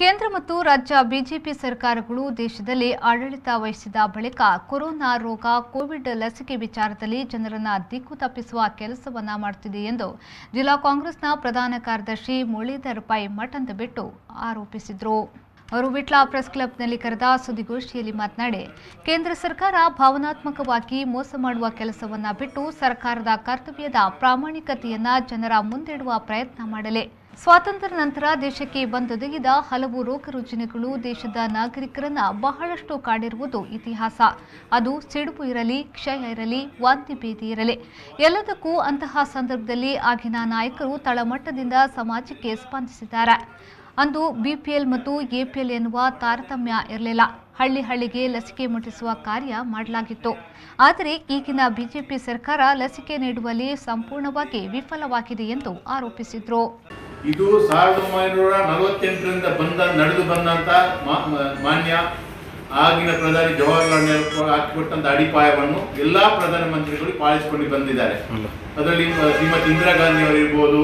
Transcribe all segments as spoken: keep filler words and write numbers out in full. ಕೇಂದ್ರ ಮತ್ತು ರಾಜ್ಯ ಬಿಜೆಪಿ ಸರ್ಕಾರಗಳು ದೇಶದಲ್ಲಿ ಆಡಳಿತ ವಹಿಸಿದ ಬಳಿಕ ಕೊರೋನಾ ರೋಗ ಕೋವಿಡ್ ಲಸಿಕೆ ವಿಚಾರದಲ್ಲಿ ಜನರನ್ನು ದಿಕ್ಕು ತಪ್ಪಿಸುವ ಕೆಲಸವನ್ನ ಮಾಡುತ್ತಿದೆ ಎಂದು ಜಿಲ್ಲಾ ಕಾಂಗ್ರೆಸ್ನ ಪ್ರಧಾನ ಕಾರ್ಯದರ್ಶಿ ಮುರಳೀಧರ್ ರಾಯ್ ಮಠಂತ ಬಿಟ್ಟು ಆರೋಪಿಸಿದರು। ಅವರು ವಿಟ್ಲ ಪ್ರೆಸ್ ಕ್ಲಬ್ನಲ್ಲಿ ಕರೆದ ಸುದ್ದಿಗೋಷ್ಠಿಯಲ್ಲಿ ಮಾತನಾಡಿ, ಕೇಂದ್ರ ಸರ್ಕಾರ ಭಾವನಾತ್ಮಕವಾಗಿ ಮೋಸ ಮಾಡುವ ಕೆಲಸವನ್ನ ಬಿಟ್ಟು ಸರ್ಕಾರದ ಕರ್ತವ್ಯದ ಪ್ರಾಮಾಣಿಕತೆಯನ್ನ ಜನರ ಮುಂದಿಡುವ ಪ್ರಯತ್ನ ಮಾಡಲಿ। ಸ್ವಾತಂತ್ರ್ಯ ನಂತರ ದೇಶಕ್ಕೆ ಬಂದೊದಗಿದ ಹಲವು ರೋಗ ರುಜಿನಗಳು ದೇಶದ ನಾಗರಿಕರನ್ನ ಬಹಳಷ್ಟು ಕಾಡಿರುವುದು ಇತಿಹಾಸ। ಅದು ಸಿಡುಬು ಇರಲಿ, ಕ್ಷಯ ಇರಲಿ, ವಾಂತಿ ಭೀತಿ ಇರಲಿ, ಎಲ್ಲದಕ್ಕೂ ಅಂತಹ ಸಂದರ್ಭದಲ್ಲಿ ಆಗಿನ ನಾಯಕರು ತಳಮಟ್ಟದಿಂದ ಸಮಾಜಕ್ಕೆ ಸ್ಪಂದಿಸಿದ್ದಾರೆ। ಅಂದು ಬಿಪಿಎಲ್ ಮತ್ತು ಎಪಿಎಲ್ ಎನ್ನುವ ತಾರತಮ್ಯ ಇರಲಿಲ್ಲ। ಹಳ್ಳಿ ಹಳ್ಳಿಗೆ ಲಸಿಕೆ ಮುಟ್ಟಿಸುವ ಕಾರ್ಯ ಮಾಡಲಾಗಿತ್ತು। ಆದರೆ ಈಗಿನ ಬಿಜೆಪಿ ಸರ್ಕಾರ ಲಸಿಕೆ ನೀಡುವಲ್ಲಿ ಸಂಪೂರ್ಣವಾಗಿ ವಿಫಲವಾಗಿದೆ ಎಂದು ಆರೋಪಿಸಿದರು। ಇದು ಸಾವಿರದ ಒಂಬೈನೂರ ನಲವತ್ತೆಂಟರಿಂದ ಬಂದ ನಡೆದು ಬಂದಂತ ಮಾನ್ಯ ಆಗಿನ ಪ್ರಧಾನಿ ಜವಾಹರಲಾಲ್ ನೆಹರು ಹಾಕಿಕೊಟ್ಟಂತ ಅಡಿಪಾಯವನ್ನು ಎಲ್ಲಾ ಪ್ರಧಾನಮಂತ್ರಿಗಳು ಪಾಲಿಸಿಕೊಂಡು ಬಂದಿದ್ದಾರೆ। ಅದರಲ್ಲಿ ಶ್ರೀಮತಿ ಇಂದಿರಾ ಗಾಂಧಿ ಅವರು ಇರಬಹುದು,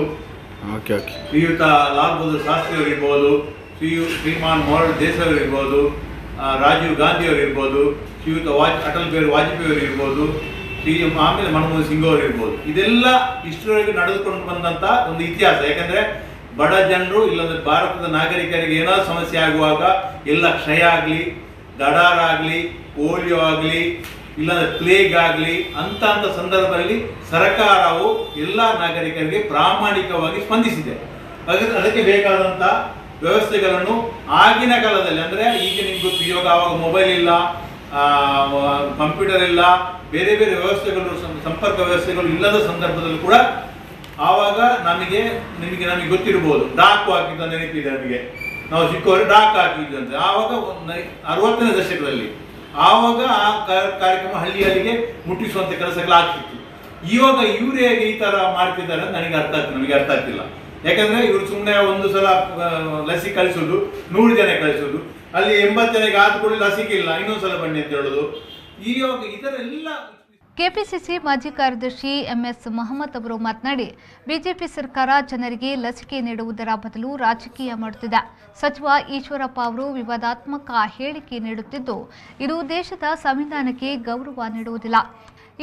ಶ್ರೀಯುತ लाल बहादुर शास्त्री ಅವರಿರ್ಬೋದು, ಶ್ರೀ ಶ್ರೀಮಾನ್ ಮೊರಾರಜಿ ದೇಸಾಯಿ ಅವರಿರ್ಬೋದು, ರಾಜೀವ್ ಗಾಂಧಿ ಅವರಿರ್ಬೋದು, ಶ್ರೀಯುತ ವಾಜ್ ಅಟಲ್ ಬಿಹಾರಿ ವಾಜಪೇಯಿ ಅವರಿರ್ಬೋದು, ಶ್ರೀ ಆಮೇಲೆ ಮನಮೋಹನ್ ಸಿಂಗ್ ಅವರಿರ್ಬೋದು, ಇದೆಲ್ಲ ಇಷ್ಟರವರೆಗೆ ನಡೆದುಕೊಂಡು ಬಂದಂಥ ಒಂದು ಇತಿಹಾಸ। ಯಾಕಂದರೆ ಬಡ ಜನರು ಇಲ್ಲಂದ್ರೆ ಭಾರತದ ನಾಗರಿಕರಿಗೆ ಏನಾದರೂ ಸಮಸ್ಯೆ ಆಗುವಾಗ ಎಲ್ಲ ಕ್ಷಯ ಆಗಲಿ, ದಡಾರ ಆಗಲಿ, ಪೋಲಿಯೋ ಆಗಲಿ, ಇಲ್ಲಾಂದರೆ ಪ್ಲೇಗ್ ಆಗಲಿ, ಅಂತ ಅಂಥ ಸಂದರ್ಭದಲ್ಲಿ ಸರ್ಕಾರವು ಎಲ್ಲ ನಾಗರಿಕರಿಗೆ ಪ್ರಾಮಾಣಿಕವಾಗಿ ಸ್ಪಂದಿಸಿದೆ। ಅದಕ್ಕೆ ಅದಕ್ಕೆ ಬೇಕಾದಂಥ ವ್ಯವಸ್ಥೆಗಳನ್ನು ಆಗಿನ ಕಾಲದಲ್ಲಿ, ಅಂದರೆ ಈಗ ನಿಮಗೂ ಇವಾಗ ಆವಾಗ ಮೊಬೈಲ್ ಇಲ್ಲ, ಕಂಪ್ಯೂಟರ್ ಇಲ್ಲ, ಬೇರೆ ಬೇರೆ ವ್ಯವಸ್ಥೆಗಳು, ಸಂಪರ್ಕ ವ್ಯವಸ್ಥೆಗಳು ಇಲ್ಲದ ಸಂದರ್ಭದಲ್ಲೂ ಕೂಡ ಆವಾಗ ನಮಗೆ ನಿಮಗೆ ನಮಗೆ ಗೊತ್ತಿರ್ಬೋದು, ಡಾಕು ಹಾಕಿದ್ದ ನೆನಪಿದೆ ನಮಗೆ, ನಾವು ಸಿಕ್ಕವರು ಡಾಕು ಹಾಕಿದ್ದಂತೆ ಆವಾಗ ಅರವತ್ತನೇ ದಶಕದಲ್ಲಿ ಆವಾಗ ಆ ಕಾರ್ಯಕ್ರಮ ಹಳ್ಳಿಯಲ್ಲಿಗೆ ಮುಟ್ಟಿಸುವಂಥ ಕೆಲಸಗಳಾಗ್ತಿತ್ತು। ಇವಾಗ ಇವರು ಹೇಗೆ ಈ ಥರ ಮಾಡ್ತಿದ್ದಾರೆ ಅಂತ ನನಗೆ ಅರ್ಥ ಆಗ್ತದೆ ನನಗೆ ಅರ್ಥ ಆಗ್ತಿಲ್ಲ। ಯಾಕಂದರೆ ಇವರು ಸುಮ್ಮನೆ ಒಂದು ಸಲ ಲಸಿಕೆ ಕಳಿಸೋದು, ನೂರು ಜನ ಕಳಿಸೋದು, ಅಲ್ಲಿ ಎಂಬತ್ತು ಜನಕ್ಕೆ ಆದ ಕೂಡ ಲಸಿಕೆ ಇಲ್ಲ, ಇನ್ನೊಂದು ಸಲ ಬನ್ನಿ ಅಂತ ಹೇಳೋದು, ಇವಾಗ ಇದರ ಎಲ್ಲ। ಕೆಪಿಸಿಸಿ ಮಾಜಿ ಕಾರ್ಯದರ್ಶಿ ಎಂ ಎಸ್ ಮೊಹಮ್ಮದ್ ಅವರು ಮಾತನಾಡಿ, ಬಿಜೆಪಿ ಸರ್ಕಾರ ಜನರಿಗೆ ಲಸಿಕೆ ನೀಡುವುದರ ಬದಲು ರಾಜಕೀಯ ಮಾಡುತ್ತಿದೆ। ಸಚಿವ ಈಶ್ವರಪ್ಪ ಅವರು ವಿವಾದಾತ್ಮಕ ಹೇಳಿಕೆ ನೀಡುತ್ತಿದ್ದು ಇದು ದೇಶದ ಸಂವಿಧಾನಕ್ಕೆ ಗೌರವ ನೀಡುವುದಿಲ್ಲ।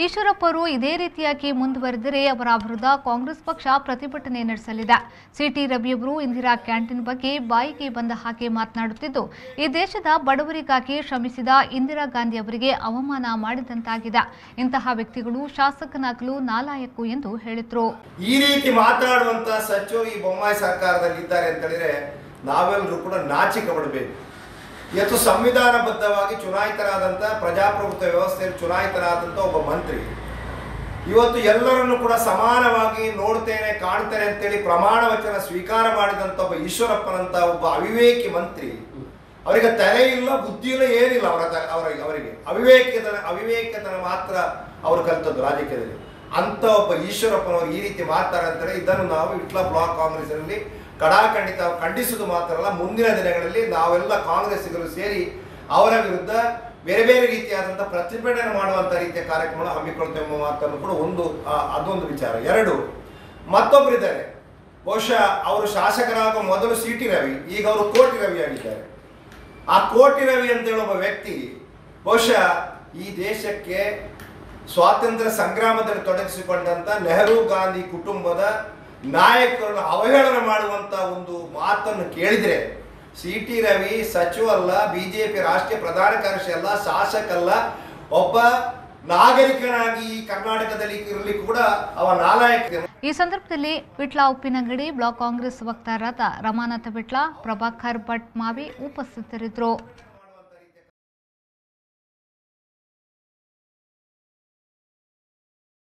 ಈಶ್ವರಪ್ಪ ಅವರು ಇದೇ ರೀತಿಯಾಗಿ ಮುಂದುವರೆದರೆ ಅವರ ವಿರುದ್ಧ ಕಾಂಗ್ರೆಸ್ ಪಕ್ಷ ಪ್ರತಿಭಟನೆ ನಡೆಸಲಿದೆ। ಸಿಟಿ ರವಿ ಅವರು ಇಂದಿರಾ ಕ್ಯಾಂಟೀನ್ ಬಗ್ಗೆ ಬಾಯಿಗೆ ಬಂದ ಹಾಗೆ ಮಾತನಾಡುತ್ತಿದ್ದು, ಈ ದೇಶದ ಬಡವರಿಗಾಗಿ ಶ್ರಮಿಸಿದ ಇಂದಿರಾ ಗಾಂಧಿ ಅವರಿಗೆ ಅವಮಾನ ಮಾಡಿದಂತಾಗಿದೆ, ಇಂತಹ ವ್ಯಕ್ತಿಗಳು ಶಾಸಕನಾಗಲು ನಾಲಾಯಕು ಎಂದು ಹೇಳಿದರು। ಈ ರೀತಿ ಮಾತನಾಡುವಂತ ಸಚಿವ ಈ ಬೊಮ್ಮಾಯಿ ಸರ್ಕಾರದಲ್ಲಿ ಇದ್ದಾರೆ ಅಂತ ಹೇಳಿದ್ರೆ ನಾವೆಲ್ಲರೂ ಕೂಡ ನಾಚಿಕೆ ಪಡಬೇಕು। ಇವತ್ತು ಸಂವಿಧಾನಬದ್ಧವಾಗಿ ಚುನಾಯಿತರಾದಂಥ ಪ್ರಜಾಪ್ರಭುತ್ವ ವ್ಯವಸ್ಥೆಯಲ್ಲಿ ಚುನಾಯಿತರಾದಂಥ ಒಬ್ಬ ಮಂತ್ರಿ ಇವತ್ತು ಎಲ್ಲರನ್ನು ಕೂಡ ಸಮಾನವಾಗಿ ನೋಡ್ತೇನೆ, ಕಾಣ್ತೇನೆ ಅಂತೇಳಿ ಪ್ರಮಾಣ ವಚನ ಸ್ವೀಕಾರ ಮಾಡಿದಂಥ ಒಬ್ಬ ಈಶ್ವರಪ್ಪನಂಥ ಒಬ್ಬ ಅವಿವೇಕಿ ಮಂತ್ರಿ, ಅವರಿಗೆ ತಲೆ ಇಲ್ಲ, ಬುದ್ಧಿ ಇಲ್ಲ, ಏನಿಲ್ಲ, ಅವರ ಅವರಿಗೆ ಅವರಿಗೆ ಅವಿವೇಕತನ ಅವಿವೇಕತನ ಮಾತ್ರ ಅವರು ಕಲಿತದ್ದು ರಾಜಕೀಯದಲ್ಲಿ। ಅಂಥ ಒಬ್ಬ ಈಶ್ವರಪ್ಪನವರು ಈ ರೀತಿ ಮಾತಾಡಂತೇಳಿ ಇದನ್ನು ನಾವು ವಿಟ್ಲ ಬ್ಲಾಕ್ ಕಾಂಗ್ರೆಸ್ನಲ್ಲಿ ಕಡಾಖಂಡಿತ ಖಂಡಿಸುವುದು ಮಾತ್ರ ಅಲ್ಲ, ಮುಂದಿನ ದಿನಗಳಲ್ಲಿ ನಾವೆಲ್ಲ ಕಾಂಗ್ರೆಸ್ಸಿಗರು ಸೇರಿ ಅವರ ವಿರುದ್ಧ ಬೇರೆ ಬೇರೆ ರೀತಿಯಾದಂಥ ಪ್ರತಿಭಟನೆ ಮಾಡುವಂಥ ರೀತಿಯ ಕಾರ್ಯಕ್ರಮವನ್ನು ಹಮ್ಮಿಕೊಳ್ತೇವೆ ಎಂಬ ಮಾತನ್ನು ಕೂಡ ಒಂದು ಅದೊಂದು ವಿಚಾರ। ಎರಡು, ಮತ್ತೊಬ್ಬರಿದ್ದಾರೆ, ಬಹುಶಃ ಅವರು ಶಾಸಕರಾಗುವ ಮೊದಲು ಸಿಟಿ ರವಿ, ಈಗ ಅವರು ಕೋಟಿ ರವಿ ಆಗಿದ್ದಾರೆ। ಆ ಕೋಟಿ ರವಿ ಅಂತ ಹೇಳುವ ವ್ಯಕ್ತಿ ಬಹುಶಃ ಈ ದೇಶಕ್ಕೆ ಸ್ವಾತಂತ್ರ್ಯ ಸಂಗ್ರಾಮದಲ್ಲಿ ತೊಡಗಿಸಿಕೊಂಡಂಥ ನೆಹರು ಗಾಂಧಿ ಕುಟುಂಬದ ನಾಯಕರನ್ನು ಅವಹೇಳನ ಮಾಡುವಂಥ ಒಂದು ಮಾತನ್ನು ಕೇಳಿದರೆ ಸಿ ಟಿ ರವಿ ಸಚಿವ ಅಲ್ಲ, ಬಿಜೆಪಿ ರಾಷ್ಟ್ರೀಯ ಪ್ರಧಾನ ಕಾರ್ಯದರ್ಶಿ ಅಲ್ಲ, ಶಾಸಕಲ್ಲ, ಒಬ್ಬ ನಾಗರಿಕನಾಗಿ ಕರ್ನಾಟಕದಲ್ಲಿ ಇರಲಿ ಕೂಡ ಅವ ನಾಲಾಯಕ। ಈ ಸಂದರ್ಭದಲ್ಲಿ ವಿಟ್ಲ ಉಪ್ಪಿನಂಗಡಿ ಬ್ಲಾಕ್ ಕಾಂಗ್ರೆಸ್ ವಕ್ತಾರರಾದ ರಮನಾಥ ವಿಟ್ಲ, ಪ್ರಭಾಕರ್, ಬಟಮಾವಿ ಉಪಸ್ಥಿತರಿದ್ದರು।